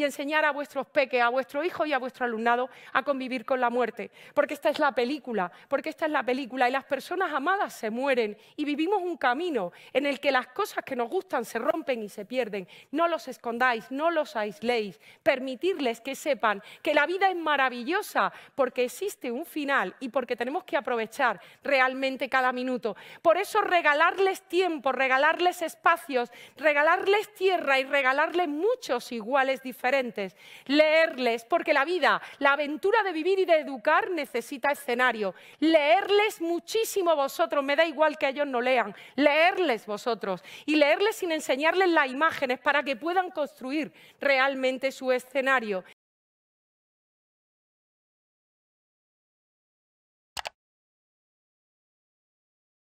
y enseñar a vuestros peques, a vuestro hijo y a vuestro alumnado a convivir con la muerte. Porque esta es la película, y las personas amadas se mueren y vivimos un camino en el que las cosas que nos gustan se rompen y se pierden. No los escondáis, no los aisléis, permitirles que sepan que la vida es maravillosa porque existe un final y porque tenemos que aprovechar realmente cada minuto. Por eso regalarles tiempo, regalarles espacios, regalarles tierra y regalarles muchos iguales diferentes. Leerles, porque la vida, la aventura de vivir y de educar necesita escenario. Leerles muchísimo vosotros, me da igual que ellos no lean, leerles vosotros y leerles sin enseñarles las imágenes para que puedan construir realmente su escenario.